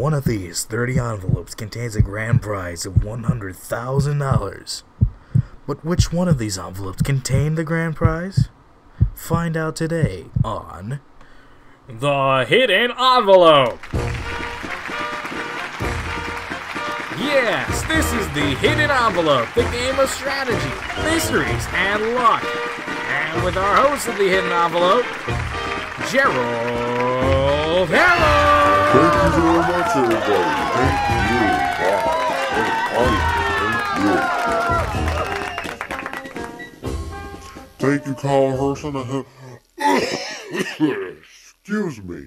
One of these 30 envelopes contains a grand prize of $100,000. But which one of these envelopes contained the grand prize? Find out today on The Hidden Envelope! Yes, this is The Hidden Envelope, the game of strategy, mysteries, and luck. And with our host of The Hidden Envelope, Gerald Harold! Thank you very much, everybody. Thank you. Wow. Thank you, Kyle Hurston. Excuse me.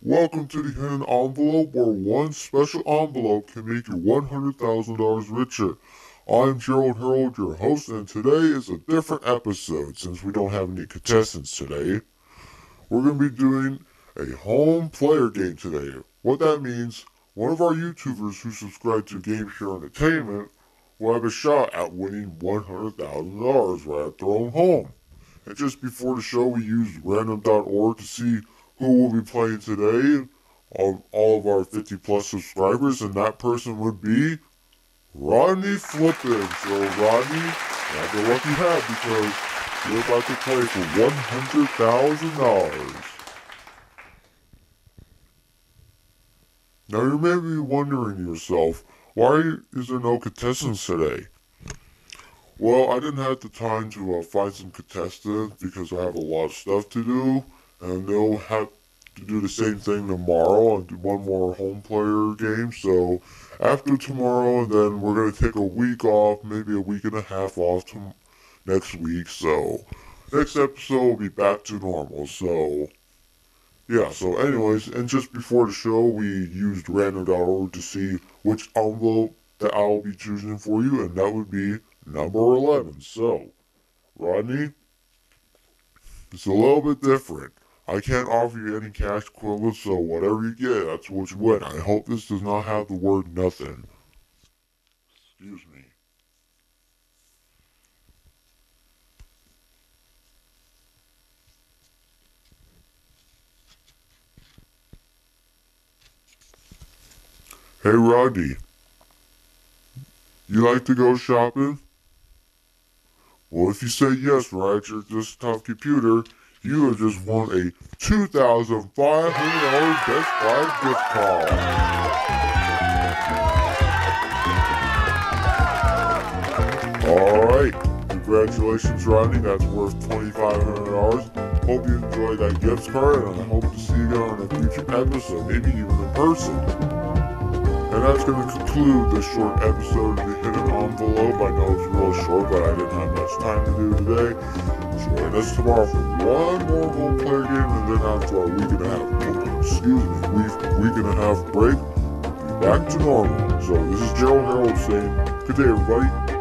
Welcome to the Hidden Envelope, where one special envelope can make you $100,000 richer. I'm Gerald Harold, your host, and today is a different episode since we don't have any contestants today. We're going to be doing a home player game today. What that means, one of our YouTubers who subscribed to Game Show Entertainment will have a shot at winning $100,000 right at their own home. And just before the show, we used random.org to see who will be playing today of all of our 50+ subscribers, and that person would be Rodney Flippin. So Rodney, grab your lucky hat because you're about to play for $100,000. Now you may be wondering to yourself, why is there no contestants today? Well, I didn't have the time to find some contestants because I have a lot of stuff to do, and they'll have to do the same thing tomorrow and do one more home player game. So after tomorrow, then we're going to take a week off, maybe a week and a half off to next week. So next episode will be back to normal. So yeah, so anyways, and just before the show, we used random.org to see which envelope that I'll be choosing for you, and that would be number 11. So, Rodney, it's a little bit different. I can't offer you any cash equivalent, so whatever you get, that's what you win. I hope this does not have the word nothing. Excuse me. Hey Rodney, you like to go shopping? Well, if you say yes right at your desktop computer, you have just won a $2,500 Best Buy gift card. Alright, congratulations Rodney, that's worth $2,500. Hope you enjoyed that gift card, and I hope to see you again on a future episode, maybe even in person. And that's going to conclude this short episode of The Hidden Envelope. I know it's real short, but I didn't have much time to do today. So join us tomorrow for one more home player game, and then after our week and a half break, we'll be back to normal. So this is Gerald Harold saying, good day everybody.